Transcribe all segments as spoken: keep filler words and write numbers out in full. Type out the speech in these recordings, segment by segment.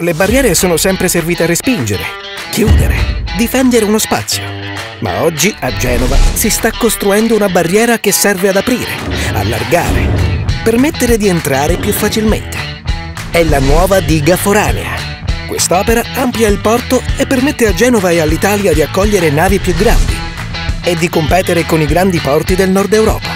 Le barriere sono sempre servite a respingere, chiudere, difendere uno spazio. Ma oggi, a Genova, si sta costruendo una barriera che serve ad aprire, allargare, permettere di entrare più facilmente. È la nuova diga foranea. Quest'opera amplia il porto e permette a Genova e all'Italia di accogliere navi più grandi e di competere con i grandi porti del Nord Europa.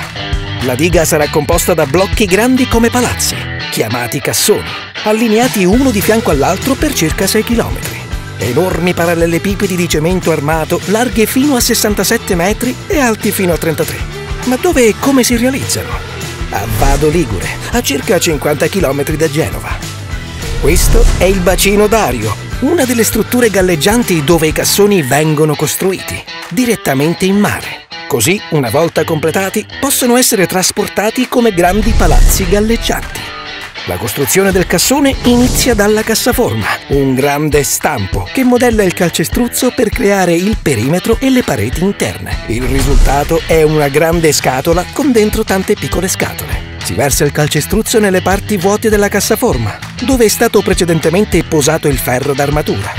La diga sarà composta da blocchi grandi come palazzi, chiamati cassoni, allineati uno di fianco all'altro per circa sei chilometri. Enormi parallelepipedi di cemento armato, larghe fino a sessantasette metri e alti fino a trentatré. Ma dove e come si realizzano? A Vado Ligure, a circa cinquanta chilometri da Genova. Questo è il bacino d'ario, una delle strutture galleggianti dove i cassoni vengono costruiti, direttamente in mare. Così, una volta completati, possono essere trasportati come grandi palazzi galleggianti. La costruzione del cassone inizia dalla cassaforma, un grande stampo che modella il calcestruzzo per creare il perimetro e le pareti interne. Il risultato è una grande scatola con dentro tante piccole scatole. Si versa il calcestruzzo nelle parti vuote della cassaforma, dove è stato precedentemente posato il ferro d'armatura.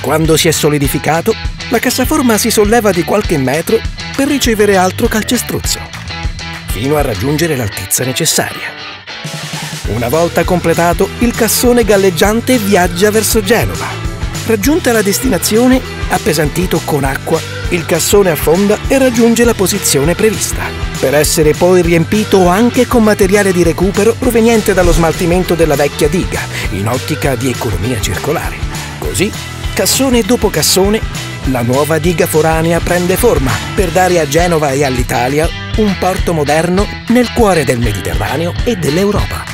Quando si è solidificato, la cassaforma si solleva di qualche metro per ricevere altro calcestruzzo, fino a raggiungere l'altezza necessaria. Una volta completato, il cassone galleggiante viaggia verso Genova. Raggiunta la destinazione, appesantito con acqua, il cassone affonda e raggiunge la posizione prevista, per essere poi riempito anche con materiale di recupero proveniente dallo smaltimento della vecchia diga, in ottica di economia circolare. Così, cassone dopo cassone, la nuova diga foranea prende forma per dare a Genova e all'Italia un porto moderno nel cuore del Mediterraneo e dell'Europa.